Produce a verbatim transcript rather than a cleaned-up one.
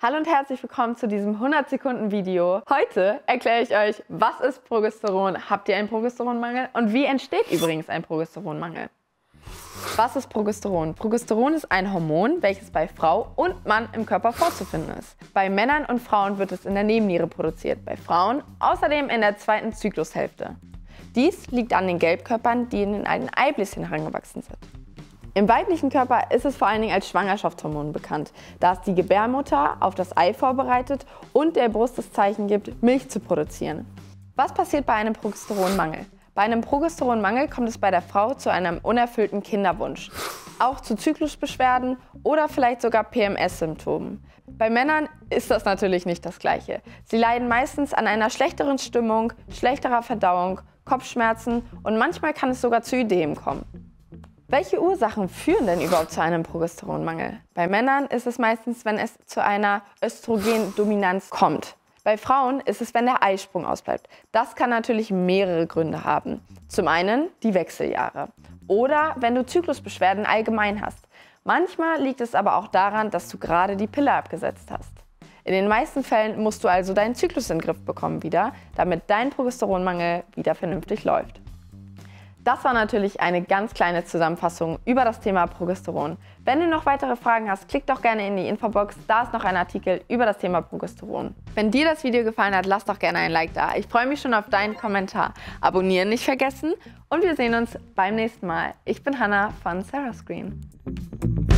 Hallo und herzlich willkommen zu diesem hundert Sekunden Video. Heute erkläre ich euch, was ist Progesteron, habt ihr einen Progesteronmangel und wie entsteht übrigens ein Progesteronmangel. Was ist Progesteron? Progesteron ist ein Hormon, welches bei Frau und Mann im Körper vorzufinden ist. Bei Männern und Frauen wird es in der Nebenniere produziert, bei Frauen außerdem in der zweiten Zyklushälfte. Dies liegt an den Gelbkörpern, die in den alten Eibläschen herangewachsen sind. Im weiblichen Körper ist es vor allen Dingen als Schwangerschaftshormon bekannt, da es die Gebärmutter auf das Ei vorbereitet und der Brust das Zeichen gibt, Milch zu produzieren. Was passiert bei einem Progesteronmangel? Bei einem Progesteronmangel kommt es bei der Frau zu einem unerfüllten Kinderwunsch, auch zu Zyklusbeschwerden oder vielleicht sogar P M S-Symptomen. Bei Männern ist das natürlich nicht das Gleiche. Sie leiden meistens an einer schlechteren Stimmung, schlechterer Verdauung, Kopfschmerzen und manchmal kann es sogar zu Ödemen kommen. Welche Ursachen führen denn überhaupt zu einem Progesteronmangel? Bei Männern ist es meistens, wenn es zu einer Östrogendominanz kommt. Bei Frauen ist es, wenn der Eisprung ausbleibt. Das kann natürlich mehrere Gründe haben. Zum einen die Wechseljahre oder wenn du Zyklusbeschwerden allgemein hast. Manchmal liegt es aber auch daran, dass du gerade die Pille abgesetzt hast. In den meisten Fällen musst du also deinen Zyklus in den Griff bekommen wieder, damit dein Progesteronmangel wieder vernünftig läuft. Das war natürlich eine ganz kleine Zusammenfassung über das Thema Progesteron. Wenn du noch weitere Fragen hast, klick doch gerne in die Infobox, da ist noch ein Artikel über das Thema Progesteron. Wenn dir das Video gefallen hat, lass doch gerne ein Like da. Ich freue mich schon auf deinen Kommentar. Abonnieren nicht vergessen und wir sehen uns beim nächsten Mal. Ich bin Hannah von cerascreen.